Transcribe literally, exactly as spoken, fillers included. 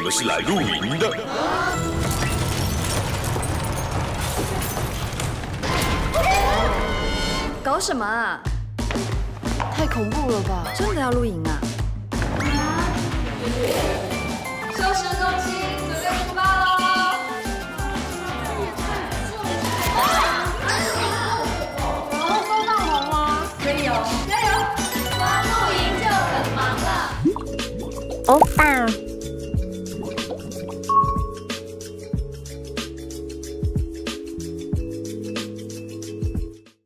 你们是来露营的。搞什么啊？太恐怖了吧！真的要露营啊？收拾东西，准备出发喽！我们收到红吗？可以哦，加油！光露营就很忙了。欧巴。